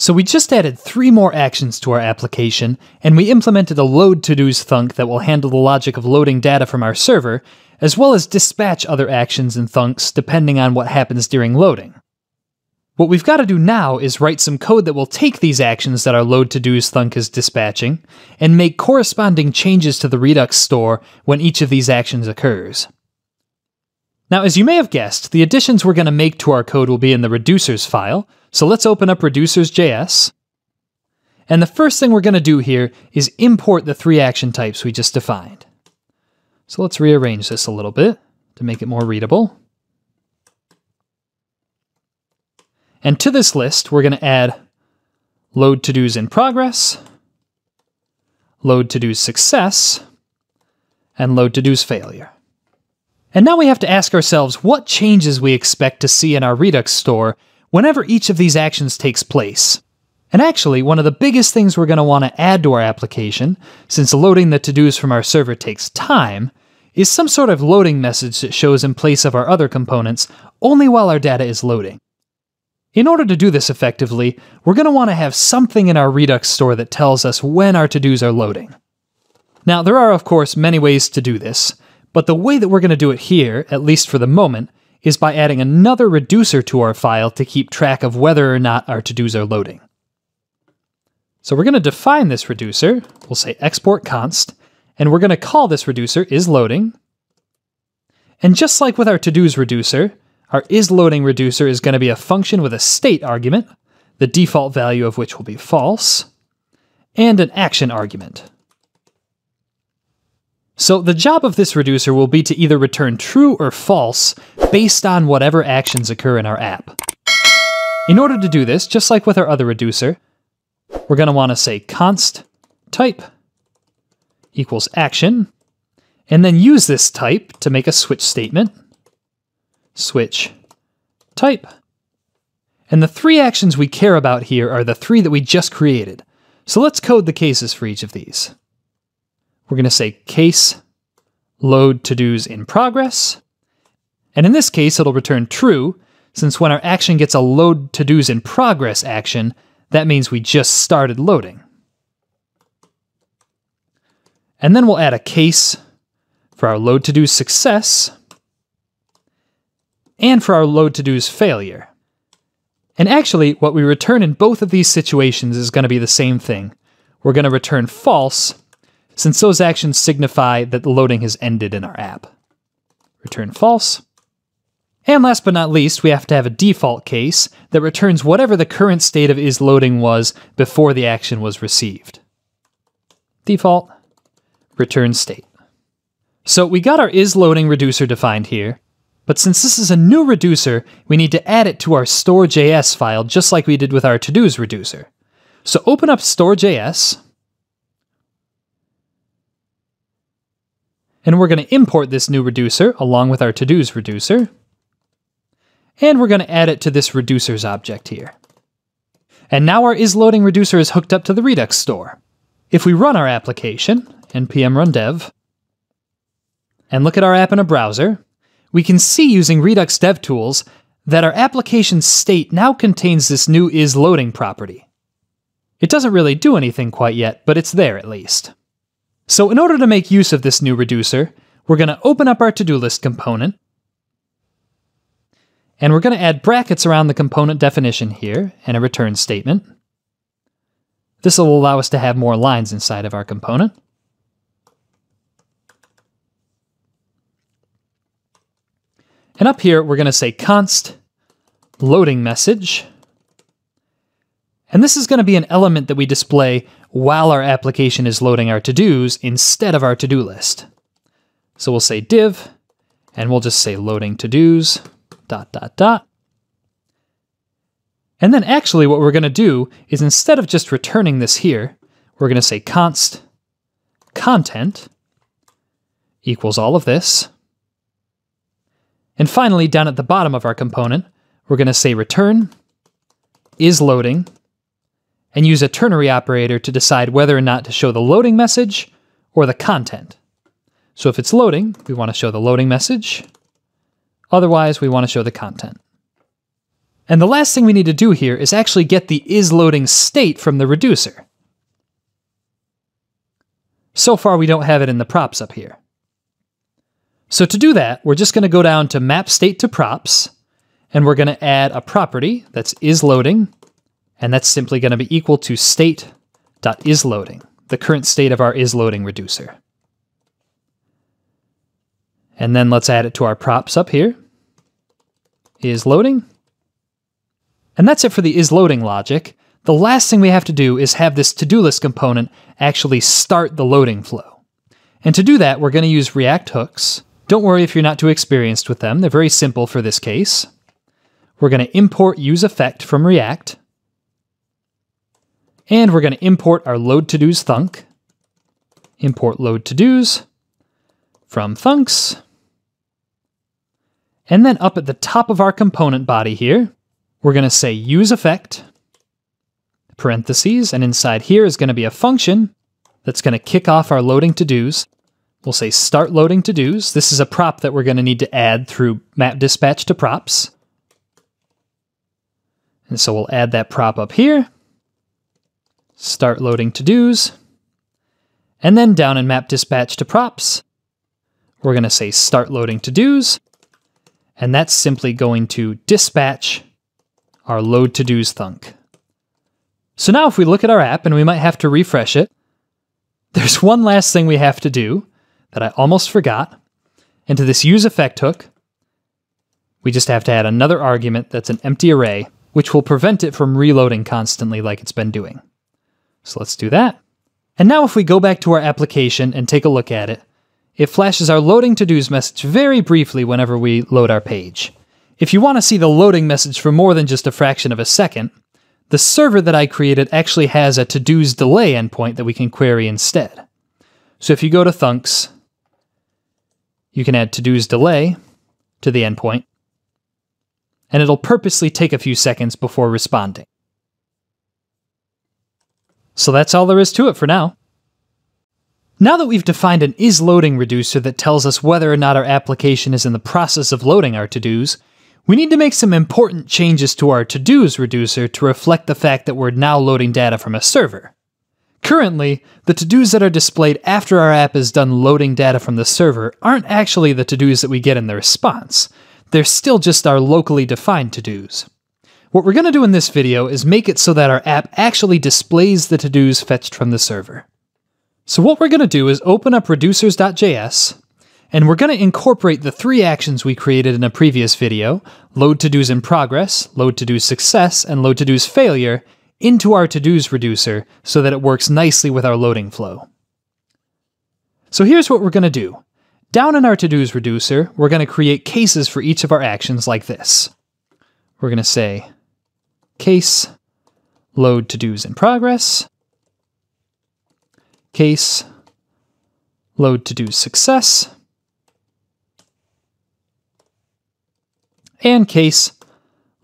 So we just added 3 more actions to our application, and we implemented a loadToDoS thunk that will handle the logic of loading data from our server, as well as dispatch other actions and thunks depending on what happens during loading. What we've got to do now is write some code that will take these actions that our loadToDoS thunk is dispatching, and make corresponding changes to the Redux store when each of these actions occurs. Now, as you may have guessed, the additions we're going to make to our code will be in the reducers file, so let's open up reducers.js. And the first thing we're going to do here is import the 3 action types we just defined. So let's rearrange this a little bit to make it more readable. And to this list, we're going to add loadToDoSInProgress, loadToDoSuccess, and loadToDoSFailure. And now we have to ask ourselves what changes we expect to see in our Redux store whenever each of these actions takes place. And actually, one of the biggest things we're going to want to add to our application, since loading the to-dos from our server takes time, is some sort of loading message that shows in place of our other components only while our data is loading. In order to do this effectively, we're going to want to have something in our Redux store that tells us when our to-dos are loading. Now, there are, of course, many ways to do this. But the way that we're going to do it here, at least for the moment, is by adding another reducer to our file to keep track of whether or not our to-dos are loading. So we're going to define this reducer. We'll say export const, and we're going to call this reducer isLoading. And just like with our to-dos reducer, our isLoading reducer is going to be a function with a state argument, the default value of which will be false, and an action argument. So the job of this reducer will be to either return true or false based on whatever actions occur in our app. In order to do this, just like with our other reducer, we're going to want to say const type equals action, and then use this type to make a switch statement, switch type. And the 3 actions we care about here are the 3 that we just created. So let's code the cases for each of these. We're going to say case loadToDoSInProgress, and in this case it'll return true, since when our action gets a loadToDoSInProgress action, that means we just started loading. And then we'll add a case for our loadToDoSuccess and for our loadToDoSFailure. And actually, what we return in both of these situations is going to be the same thing. We're going to return false, since those actions signify that the loading has ended in our app. Return false. And last but not least, we have to have a default case that returns whatever the current state of isLoading was before the action was received. Default, return state. So we got our isLoading reducer defined here, but since this is a new reducer, we need to add it to our store.js file just like we did with our to-dos reducer. So open up store.js, and we're going to import this new reducer along with our to-dos reducer. And we're going to add it to this reducers object here. And now our isLoading reducer is hooked up to the Redux store. If we run our application, npm run dev, and look at our app in a browser, we can see using Redux DevTools that our application state now contains this new isLoading property. It doesn't really do anything quite yet, but it's there at least. So in order to make use of this new reducer, we're going to open up our to-do list component, and we're going to add brackets around the component definition here and a return statement. This will allow us to have more lines inside of our component. And up here, we're going to say const loading message. And this is going to be an element that we display while our application is loading our to-dos instead of our to-do list. So we'll say div, and we'll just say loading to-dos, ... And then actually what we're going to do is, instead of just returning this here, we're going to say const content equals all of this. And finally, down at the bottom of our component, we're going to say return isLoading, and use a ternary operator to decide whether or not to show the loading message or the content. So if it's loading, we want to show the loading message. Otherwise, we want to show the content. And the last thing we need to do here is actually get the isLoading state from the reducer. So far, we don't have it in the props up here. So to do that, we're just going to go down to mapStateToProps, and we're going to add a property that's isLoading, and that's simply going to be equal to state.isLoading, the current state of our isLoading reducer. And then let's add it to our props up here, isLoading. And that's it for the isLoading logic. The last thing we have to do is have this to-do list component actually start the loading flow. And to do that, we're going to use React hooks. Don't worry if you're not too experienced with them. They're very simple for this case. We're going to import useEffect from React. And we're going to import our loadToDos thunk. Import loadToDos from thunks. And then up at the top of our component body here, we're going to say useEffect, parentheses, and inside here is going to be a function that's going to kick off our loading to-dos. We'll say startLoadingTodos. This is a prop that we're going to need to add through mapDispatchToProps. And so we'll add that prop up here, startLoadingTodos. And then down in mapDispatchToProps, we're going to say startLoadingTodos. And that's simply going to dispatch our loadToDos thunk. So now if we look at our app, and we might have to refresh it, there's one last thing we have to do that I almost forgot. And to this useEffect hook, we just have to add another argument that's an empty array, which will prevent it from reloading constantly like it's been doing. So let's do that. And now if we go back to our application and take a look at it, it flashes our loading to-dos message very briefly whenever we load our page. If you want to see the loading message for more than just a fraction of a second, the server that I created actually has a to-dos delay endpoint that we can query instead. So if you go to thunks, you can add to-dos delay to the endpoint, and it'll purposely take a few seconds before responding. So that's all there is to it for now. Now that we've defined an isLoading reducer that tells us whether or not our application is in the process of loading our to-dos, we need to make some important changes to our to-dos reducer to reflect the fact that we're now loading data from a server. Currently, the to-dos that are displayed after our app is done loading data from the server aren't actually the to-dos that we get in the response. They're still just our locally defined to-dos. What we're going to do in this video is make it so that our app actually displays the to-dos fetched from the server. So what we're going to do is open up reducers.js, and we're going to incorporate the three actions we created in a previous video, loadToDos in progress, loadToDoSuccess, and loadToDos failure, into our to-dos reducer so that it works nicely with our loading flow. So here's what we're going to do. Down in our to-dos reducer, we're going to create cases for each of our actions like this. We're going to say case loadToDos in progress, case loadToDoSuccess, and case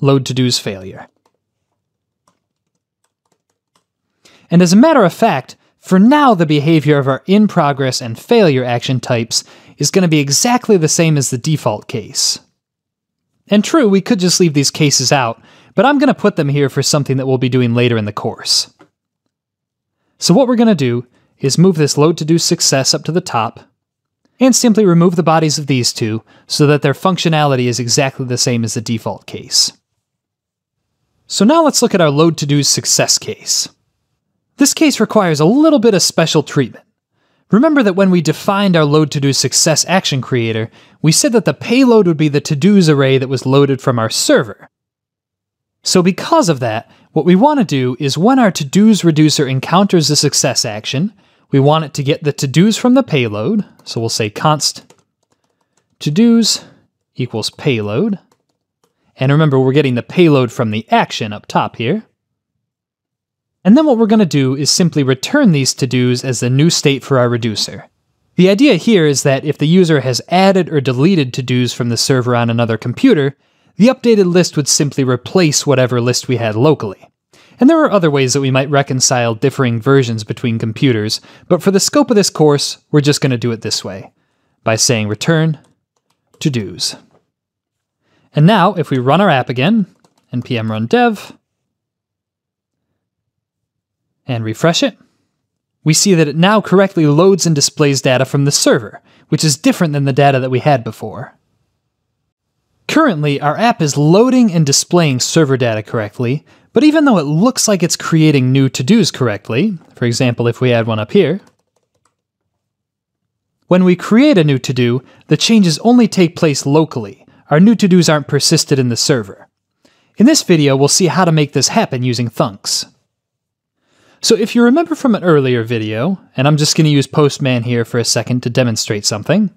loadToDos failure. And as a matter of fact, for now the behavior of our in progress and failure action types is going to be exactly the same as the default case. And true, we could just leave these cases out, but I'm going to put them here for something that we'll be doing later in the course. So what we're going to do is move this loadToDoSuccess up to the top, and simply remove the bodies of these two so that their functionality is exactly the same as the default case. So now let's look at our loadToDoSuccess case. This case requires a little bit of special treatment. Remember that when we defined our loadToDoSuccess action creator, we said that the payload would be the to-dos array that was loaded from our server. So because of that, what we want to do is when our to-dos reducer encounters the success action, we want it to get the to-dos from the payload, so we'll say const to-dos equals payload. And remember, we're getting the payload from the action up top here. And then what we're going to do is simply return these to-dos as the new state for our reducer. The idea here is that if the user has added or deleted to-dos from the server on another computer, the updated list would simply replace whatever list we had locally. And there are other ways that we might reconcile differing versions between computers, but for the scope of this course, we're just going to do it this way, by saying return to-dos. And now, if we run our app again, npm run dev, and refresh it, we see that it now correctly loads and displays data from the server, which is different than the data that we had before. Currently, our app is loading and displaying server data correctly, but even though it looks like it's creating new to-dos correctly, for example, if we add one up here, when we create a new to-do, the changes only take place locally. Our new to-dos aren't persisted in the server. In this video, we'll see how to make this happen using thunks. So if you remember from an earlier video, and I'm just going to use Postman here for a second to demonstrate something,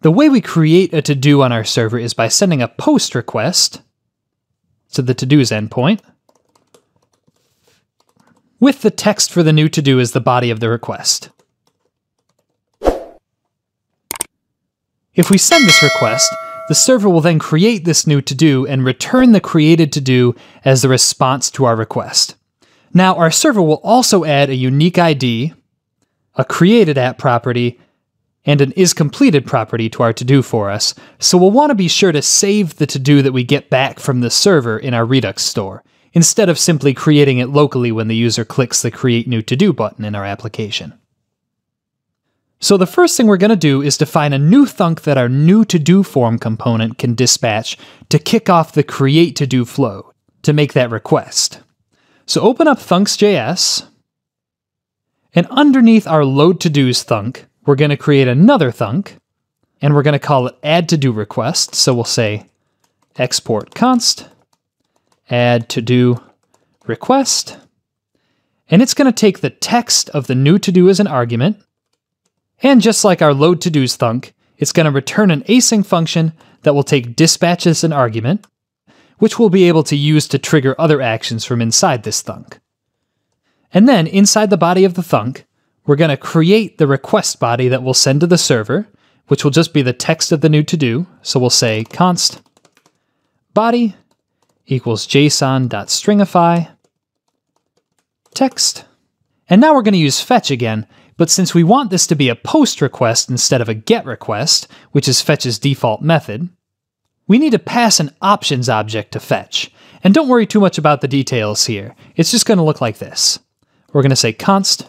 the way we create a to-do on our server is by sending a post request to the to-do's endpoint with the text for the new to-do as the body of the request. If we send this request, the server will then create this new to-do and return the created to-do as the response to our request. Now, our server will also add a unique ID, a created app property, and an isCompleted property to our to-do for us, so we'll want to be sure to save the to-do that we get back from the server in our Redux store, instead of simply creating it locally when the user clicks the Create New To-Do button in our application. So the first thing we're going to do is define a new thunk that our new to-do form component can dispatch to kick off the Create To-Do flow to make that request. So open up thunks.js, and underneath our loadToDos thunk, we're going to create another thunk, and we're going to call it addToDoRequest. So we'll say export const addToDoRequest, and it's going to take the text of the new to-do as an argument, and just like our loadToDos thunk, it's going to return an async function that will take dispatch as an argument, which we'll be able to use to trigger other actions from inside this thunk. And then inside the body of the thunk, we're going to create the request body that we'll send to the server, which will just be the text of the new to-do. So we'll say const body equals JSON.stringify text. And now we're going to use fetch again, but since we want this to be a post request instead of a get request, which is fetch's default method, we need to pass an options object to fetch. And don't worry too much about the details here. It's just going to look like this. We're going to say const